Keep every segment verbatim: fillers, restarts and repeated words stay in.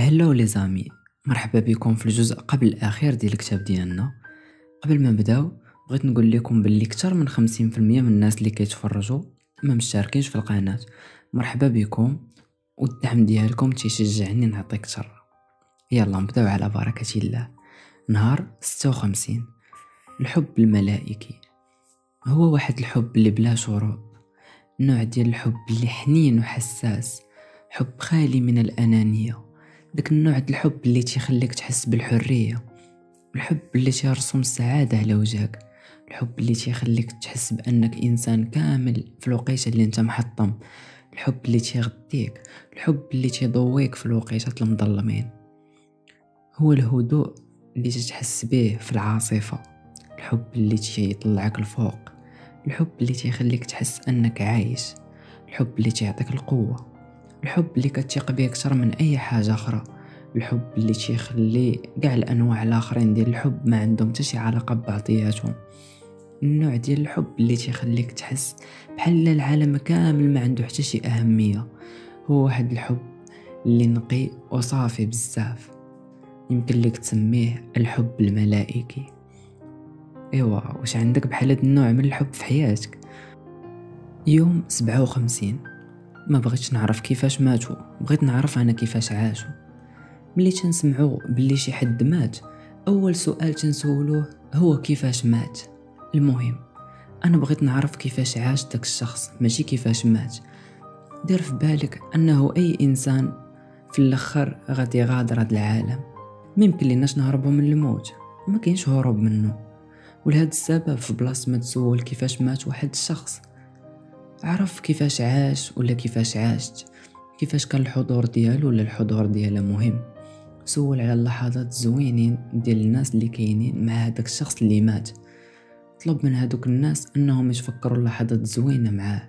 هلو لي زامي، مرحبا بكم في الجزء قبل الاخير ديال الكتاب ديالنا. قبل ما نبداو بغيت نقول لكم باللي اكثر من خمسين في المية من الناس اللي كيتفرجوا ما مشتركينش في القناه، مرحبا بكم، والدعم ديالكم تيشجعني نعطي اكثر. يلا نبداو على بركه الله. نهار ستة وخمسين. الحب الملائكي هو واحد الحب اللي بلا شروط، نوع ديال الحب اللي حنين وحساس، حب خالي من الانانيه، داك النوع ديال الحب اللي تيخليك تحس بالحريه، الحب اللي تيرسم السعاده على وجهك، الحب اللي تيخليك تحس بانك انسان كامل في الوقيته اللي انت محطم، الحب اللي تيغديك، الحب اللي تيضويك في الوقيتات المظلمين، هو الهدوء اللي تتحس به في العاصفه، الحب اللي تيطلعك الفوق، الحب اللي تيخليك تحس انك عايش، الحب اللي تيعطيك القوه، الحب اللي كتثق به اكثر من اي حاجه اخرى، الحب اللي تيخلي كاع الانواع الاخرين ديال الحب ما عندهم حتى شي علاقه ببعضياتهم، النوع ديال الحب اللي تيخليك تحس بحال العالم كامل ما عنده حتى شي اهميه، هو واحد الحب اللي نقي وصافي بزاف، يمكن لك تسميه الحب الملائكي. ايوا واش عندك بحال هذا النوع من الحب في حياتك؟ يوم سبعة وخمسين. ما بغيتش نعرف كيفاش ماتوا، بغيت نعرف انا كيفاش عاشوا. ملي تنسمعوا بلي شي حد مات اول سؤال تنسولوه هو كيفاش مات. المهم انا بغيت نعرف كيفاش عاش داك الشخص، ماشي كيفاش مات. دير في بالك انه اي انسان في الاخر غادي يغادر هذا العالم، ممكن ليناش نهربوا من الموت، ما كاينش هروب منه، ولهذا السبب في بلاصه ما تسول كيفاش مات واحد الشخص، عرف كيفاش عاش ولا كيفاش عاشت، كيفاش كان الحضور ديالو ولا الحضور ديالها مهم. سول على اللحظات الزوينين ديال الناس اللي كاينين مع هذاك الشخص اللي مات، طلب من هذوك الناس انهم يفكروا اللحظات الزوينه معاه،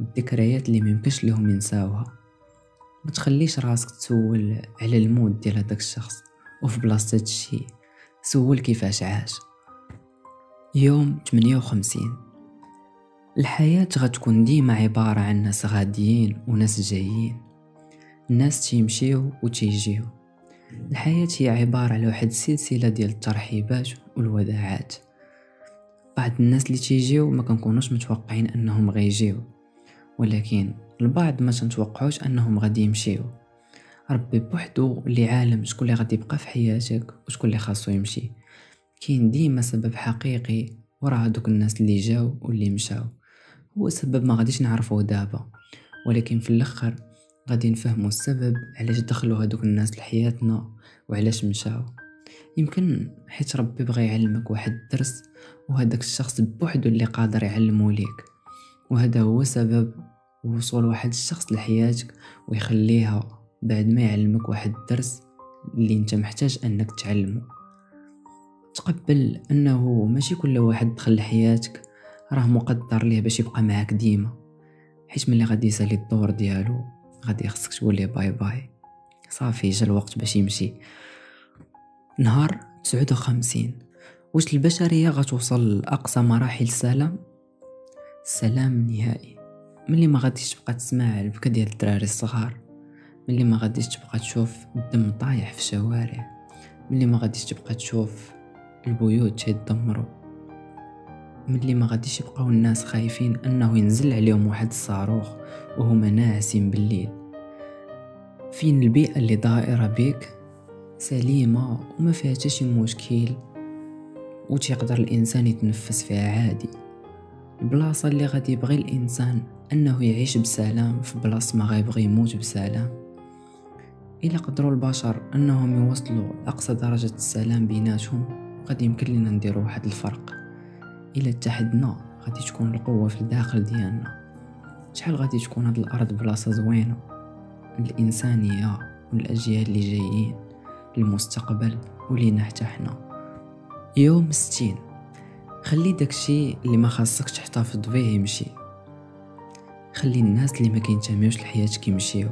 الذكريات اللي ممكنش لهم ينساوها. ما تخليش راسك تسول على الموت ديال هذاك الشخص، وفي بلاصه هادشي سول كيفاش عاش. يوم ثمانية وخمسين. الحياه غتكون ديما عباره عن ناس غاديين وناس جايين، الناس تيمشيو وتيجيو. الحياه هي عباره على واحد السلسله ديال الترحيبات والوداعات، بعض الناس اللي تيجيو ما كنكونوش متوقعين انهم غيجيو، ولكن البعض ما تنتوقعوش انهم غادي يمشيو. ربي بوحدو اللي عالم شكون اللي غادي يبقى في حياتك وشكون اللي خاصو يمشي، كاين ديما سبب حقيقي ورا هادوك الناس اللي جاو واللي مشاو، هو سبب ما غاديش نعرفوه دابا، ولكن في الاخر غادي نفهموا السبب علاش دخلوا هادوك الناس لحياتنا وعلاش مشاو، يمكن حيت ربي بغى يعلمك واحد الدرس، وهداك الشخص بوحدو اللي قادر يعلمه ليك، وهذا هو سبب وصول واحد الشخص لحياتك ويخليها بعد ما يعلمك واحد الدرس اللي انت محتاج انك تعلمه. تقبل انه ماشي كل واحد دخل لحياتك راه مقدر ليه باش يبقى معاك ديما، حيت ملي غادي يسالي الدور ديالو غادي خصك تولي باي باي، صافي جا الوقت باش يمشي. نهار تسعة وخمسين. واش البشريه غتوصل لاقصى مراحل السلام؟ السلام النهائي، ملي ما غاديش تبقى تسمع البكا ديال الدراري الصغار، ملي ما غاديش تبقى تشوف الدم طايح في الشوارع، ملي ما غاديش تبقى تشوف البيوت تيدمروا، ملي ما غاديش يبقاو الناس خايفين انه ينزل عليهم واحد الصاروخ وهما ناعسين بالليل. فين البيئه اللي دائره بك سليمه وما فيها حتى شي مشكل وتيقدر الانسان يتنفس فيها عادي، البلاصه اللي غادي يبغي الانسان انه يعيش بسلام في بلاصه ما غيبغي يموت بسلام. إلا قدروا البشر أنهم يوصلوا لأقصى درجة السلام بيناتهم غادي يمكن لنا نديروا واحد الفرق، إلا اتحدنا غادي تكون القوة في الداخل ديالنا. شحال غادي تكون هاد الأرض بلاصة زوينة الإنسانية والأجيال اللي جايين المستقبل ولينا حتى حنا. يوم ستين. خلي داكشي اللي ما خاصك تحتفظ بيه يمشي، خلي الناس اللي ما كينتميوش لحياتك يمشيو،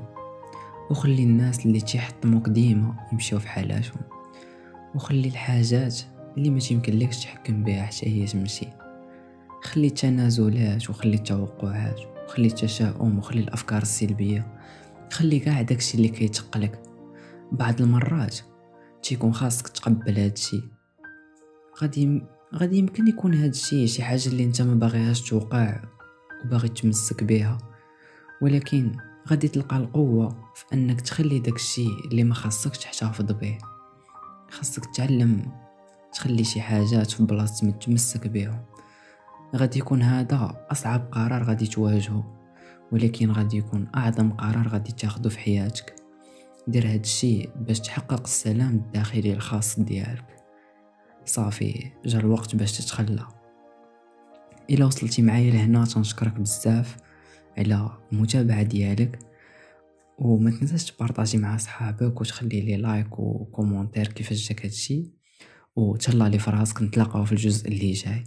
وخلي الناس اللي تيحطموك ديما يمشيو في حالاتهم، وخلي الحاجات اللي ما تيمكنلكش تحكم بها حتى هي تمشي، خلي التنازلات وخلي التوقعات وخلي التشاؤم وخلي الافكار السلبيه، خلي كاع داكشي اللي كيتقلك بعض المرات تيكون خاصك تقبل هادشي. غادي غادي يمكن يكون هادشي شي حاجه اللي انت ما باغيهاش توقع وباغي تمسك بها، ولكن غادي تلقى القوه في انك تخلي داكشي اللي ما خاصكش تحتفظ به. خاصك تعلم تخلي شي حاجات في بلاصه ما تمسك بها. غادي يكون هذا اصعب قرار غادي تواجهه، ولكن غادي يكون اعظم قرار غادي تاخذه في حياتك. دير هادشي باش تحقق السلام الداخلي الخاص ديالك. صافي جا الوقت باش تتخلى. الا وصلتي معايا لهنا تنشكرك بزاف على المتابعه ديالك، وما تنساش تبارطاجي مع صحابك وتخلي لي لايك وكومونتير كيفاش جاك هادشي، وتهلا لي فراسك. نتلاقاو في الجزء اللي جاي.